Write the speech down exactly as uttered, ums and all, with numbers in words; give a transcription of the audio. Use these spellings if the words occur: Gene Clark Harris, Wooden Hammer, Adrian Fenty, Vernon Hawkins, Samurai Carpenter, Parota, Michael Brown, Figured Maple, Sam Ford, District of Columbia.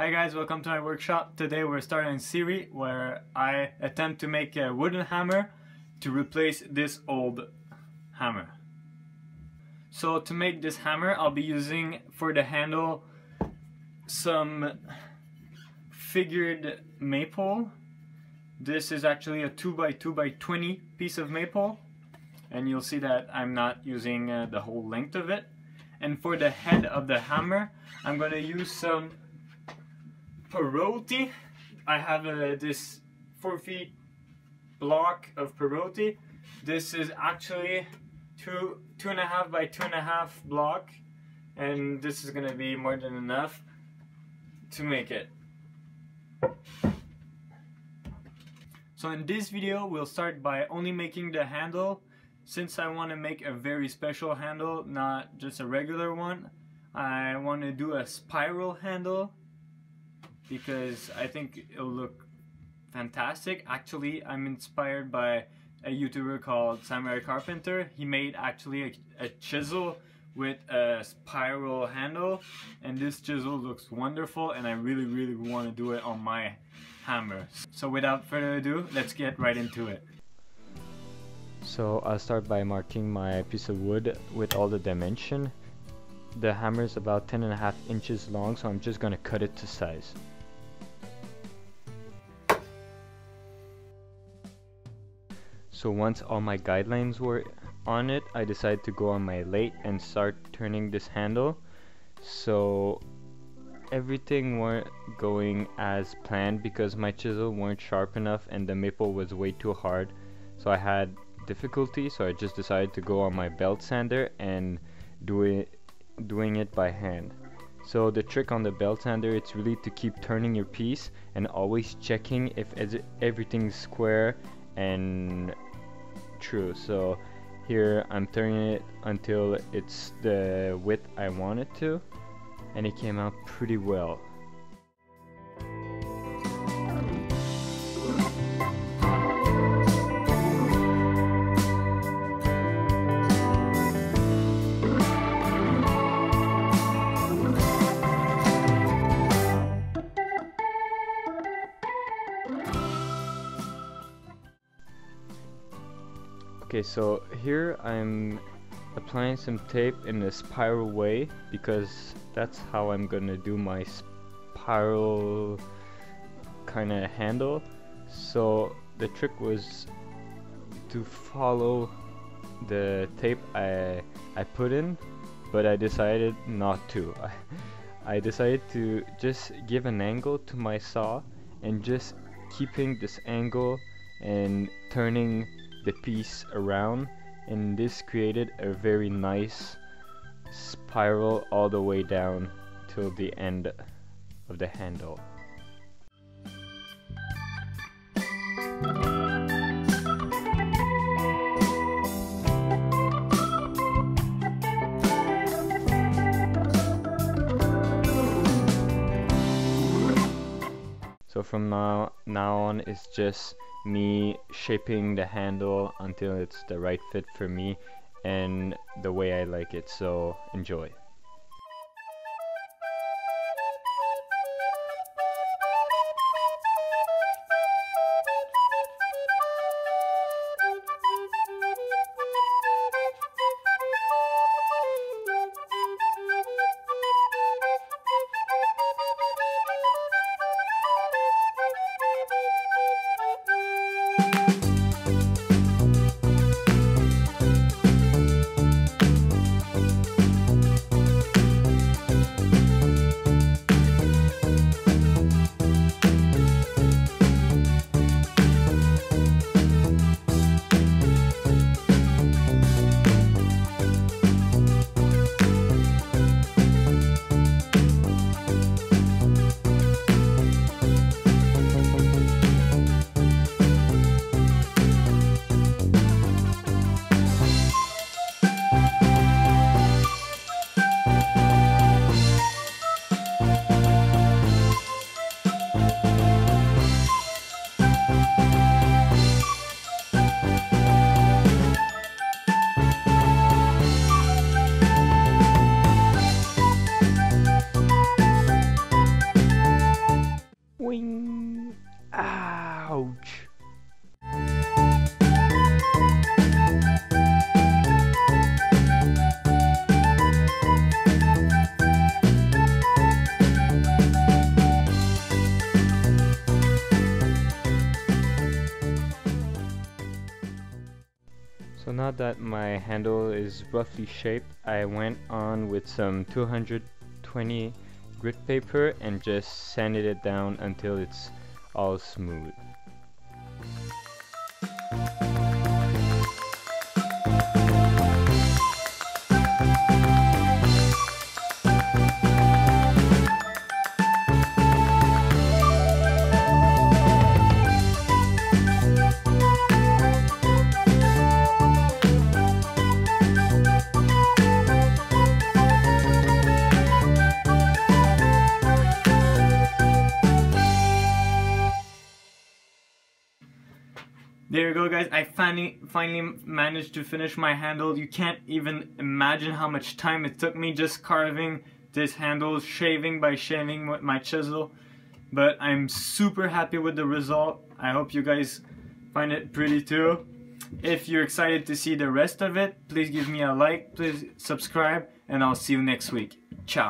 Hi guys, welcome to my workshop. Today we're starting a series where I attempt to make a wooden hammer to replace this old hammer. So to make this hammer, I'll be using for the handle some figured maple. This is actually a two by two by twenty piece of maple, and you'll see that I'm not using uh, the whole length of it. And for the head of the hammer, I'm going to use some Parota. I have uh, this four feet block of Parota. This is actually two two and a half by two and a half block, and this is gonna be more than enough to make it. So in this video we'll start by only making the handle. Since I want to make a very special handle, not just a regular one, I want to do a spiral handle because I think it'll look fantastic. Actually, I'm inspired by a YouTuber called Samurai Carpenter. He made actually a, a chisel with a spiral handle, and this chisel looks wonderful, and I really really want to do it on my hammer. So without further ado, let's get right into it. So I'll start by marking my piece of wood with all the dimension. The hammer is about ten and a half inches long, so I'm just going to cut it to size. So once all my guidelines were on it, I decided to go on my lathe and start turning this handle. So everything weren't going as planned because my chisel weren't sharp enough and the maple was way too hard. So I had difficulty, so I just decided to go on my belt sander and do it, doing it by hand. So the trick on the belt sander, it's really to keep turning your piece and always checking if everything's square and true. So here I'm turning it until it's the width I want it to, and it came out pretty well. Okay, so here I'm applying some tape in a spiral way because that's how I'm gonna do my spiral kind of handle. So the trick was to follow the tape I, I put in, but I decided not to. I, I decided to just give an angle to my saw and just keeping this angle and turning the piece around, and this created a very nice spiral all the way down till the end of the handle. So from now, now on, it's just me shaping the handle until it's the right fit for me and the way I like it, so enjoy. Boing! Ouch! So now that my handle is roughly shaped, I went on with some two hundred twenty grit paper and just sanded it down until it's all smooth. There you go, guys. I finally finally managed to finish my handle. You can't even imagine how much time it took me just carving this handle, shaving by shaving with my chisel. But I'm super happy with the result. I hope you guys find it pretty too. If you're excited to see the rest of it, please give me a like, please subscribe, and I'll see you next week. Ciao.